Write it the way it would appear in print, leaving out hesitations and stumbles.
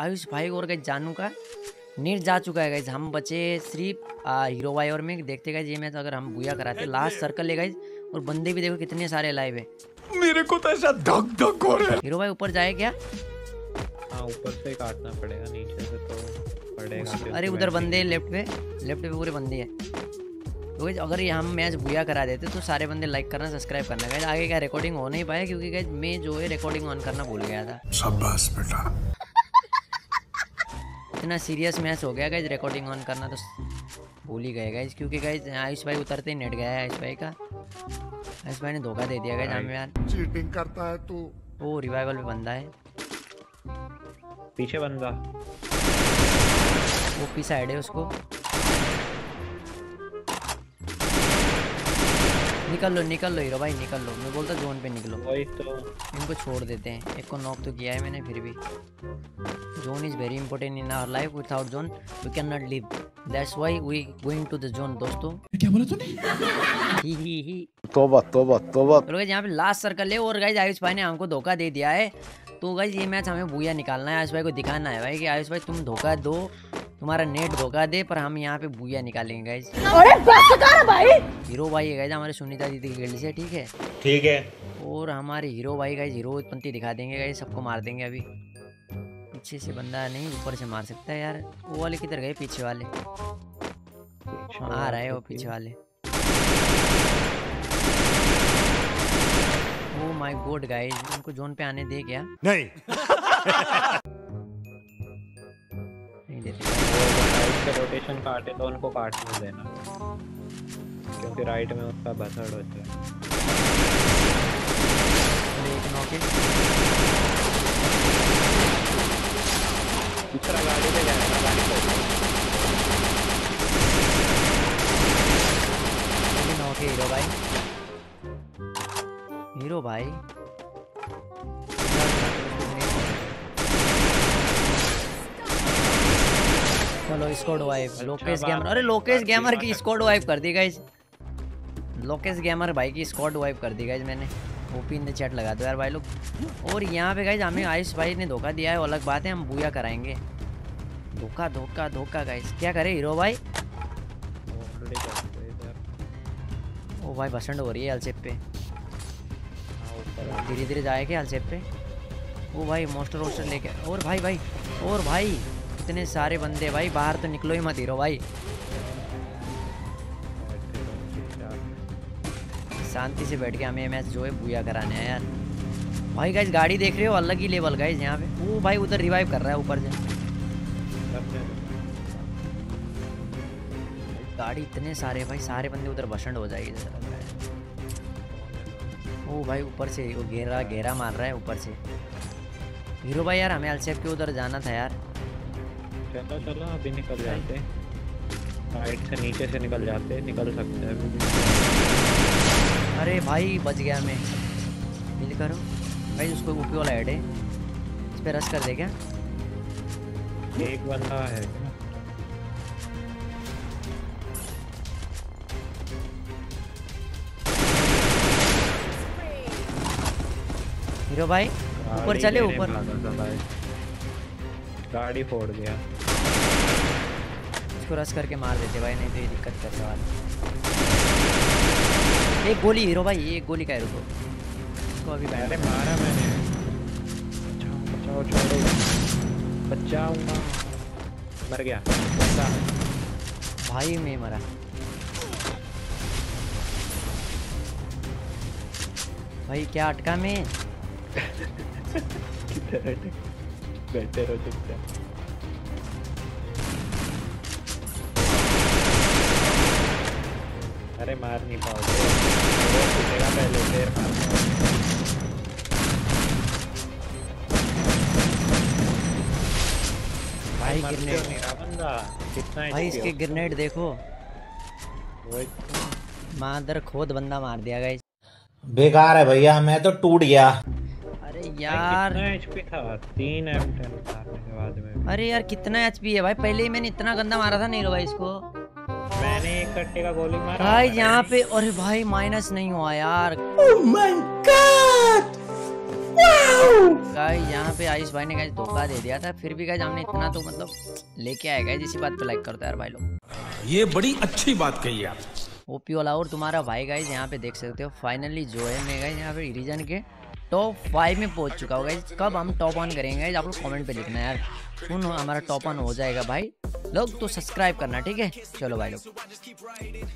आयुष भाई और गई जानू का नीट जा चुका है गाइज। हम बचे सिर्फ हीरो भाई और में। देखते गए ये मैच अगर हम बुया कराते लास्ट सर्कल ले गए और बंदे भी देखो कितने सारे लाइव है। मेरे को तो ऐसा धक धक हो रहा है। हीरो भाई ऊपर जाए क्या? ऊपर से काटना पड़ेगा, नीचे से तो पड़ेगा। अरे उधर बंदे लेफ्ट पे पूरे बंदे हैं। तो गाइज अगर ये हम मैच बुया करा देते तो सारे बंदे लाइक करना, सब्सक्राइब करना। गाइज आगे क्या रिकॉर्डिंग हो नहीं पाया क्योंकि गाइज मैं जो है रिकॉर्डिंग ऑन करना भूल गया था। शाबाश बेटा, इतना सीरियस मैच हो गया गाइज, रिकॉर्डिंग ऑन करना तो भूल ही गए गाइज। क्योंकि गाइज आयुष भाई उतरते ही नेट गया है। आयुष भाई का आयुष भाई ने धोखा दे दिया गाइज हमें यार। चीटिंग करता है तू। वो रिवाइवल में बंदा है, पीछे बंदा, वो पीछे साइड है, उसको निकल लो हीरो भाई, निकल लो। मैं बोलता जोन पे निकलो। वही तो, इनको छोड़ देते हैं। एक को नॉक तो किया है मैंने फिर भी। Zone is very important in our life, without zone we can not live, that's why we going to the zone. दोस्तों क्या बोला तूने? ही तौबा तौबा तौबा। तो गाइस यहां पे लास्ट सर्कल है और गाइस आयुष भाई ने हमको धोखा दे दिया है। तो गाइस ये मैच हमें बुया निकालना है। आयुष भाई को दिखाना है भाई कि आयुष भाई तुम धोखा दो, तुम्हारा नेट धोखा दे, पर हम यहाँ पे बुया निकालेंगे गाइस। अरे भाई हीरो भाई है गाइस हमारे सुनीता दीदी की गिल्ड से, ठीक है। और हमारे हीरो भाई गाइस हीरो पंथी दिखा देंगे गाइस, सबको मार देंगे। अभी पीछे से बंदा नहीं, ऊपर से मार सकता है यार। वो वाले किधर गए? पीछे वाले आ रहा है, वो पीछे वाले। Oh my God guys, उनको जोन पे आने दे क्या? नहीं नहीं देते। रोटेशन काटे तो उनको काटने देना, क्योंकि राइट में उसका बसड़ होता है। दूसरा गाड़ी पे जाएगा, गाड़ी पे नौके। हीरो भाई चलो स्क्वाड वाइप। लोकेश गेमर, अरे लोकेश गेमर की स्क्वाड वाइप कर दी गाइज। लोकेश गेमर भाई की स्क्वाड वाइप कर दी गाइज मैंने। ओपी इन द चैट लगा दो यार भाई लोग। और यहाँ पे गाइज हमें आयुष भाई ने धोखा दिया है, अलग बात है। हम बुया कराएंगे। धोखा गाइज क्या करे हीरो भाई? ओ भाई भसंड हो रही है एलसेप पे। धीरे धीरे जाएगा हालसेप पे। ओ भाई मोस्टर वोस्टर लेके। और भाई इतने सारे बंदे भाई, बाहर तो निकलो ही मत हीरो भाई। शांति से बैठ के हमें मैच जो है बुया कराने हैं यार। भाई गाइज गाड़ी देख रहे हो, अलग ही लेवल गाइज यहाँ पे। वो भाई उधर रिवाइव कर रहा है ऊपर से। गाड़ी इतने सारे भाई, सारे बंदे उधर भसंड हो जाएगी। ओ भाई ऊपर से वो घेरा मार रहा है ऊपर से। हीरो भाई यार हमें अलसेप के उधर जाना था यार। चलो अभी निकल जाते, राइट से नीचे से निकल सकते हैं। अरे भाई बच गया मैं। मिल करो भाई, उसको ऊपर वाला हेड है, इस पर रश कर दे क्या? एक बंदा है हीरो भाई, ऊपर चले। ऊपर गाड़ी फोड़ दिया, इसको रस करके मार देते भाई, नहीं तो ये दिक्कत कर सवाल। एक गोली हीरो भाई, एक गोली का रुको इसको अभी। पहले मारा मैंने, बचाऊंगा। मर गया भाई, मैं मरा। भाई क्या अटका मैं? बैठे रहो चुपचाप। अरे मार नहीं पाओगे, पहले देर मार। भाई ग्रेनेड मेरा बंदा कितना, भाई इसके ग्रेनेड देखो, मादर खोद बंदा मार दिया गाइस। बेकार है भैया, मैं तो टूट गया। यार कितना एचपी था? 3 एम10 मारने के बाद में। अरे यार कितना एचपी है भाई? पहले ही मैंने इतना गंदा मारा था नहीं रो भाई इसको। मैंने एक कट्टे का गोली मारा भाई यहाँ पे। अरे भाई माइनस नहीं हुआ यार। ओह माय गॉड गाइस यहाँ पे आयुष भाई ने गाइस धोखा दे दिया था, फिर भी गाइस हमने इतना तो मतलब लेके आए गाइस। इसी बात पे लाइक करते यार भाई लोग, ये बड़ी अच्छी बात कही आप ओपी वाला। और तुम्हारा भाई गाइस यहाँ पे देख सकते हो फाइनली जो है मैं गाइस यहाँ पे रीजन के टॉप 5 में पहुंच चुका होगा। कब हम टॉप 1 करेंगे आप लोग कमेंट पे लिखना यार। सुन हमारा टॉप 1 हो जाएगा भाई लोग तो सब्सक्राइब करना, ठीक है। चलो भाई लोग।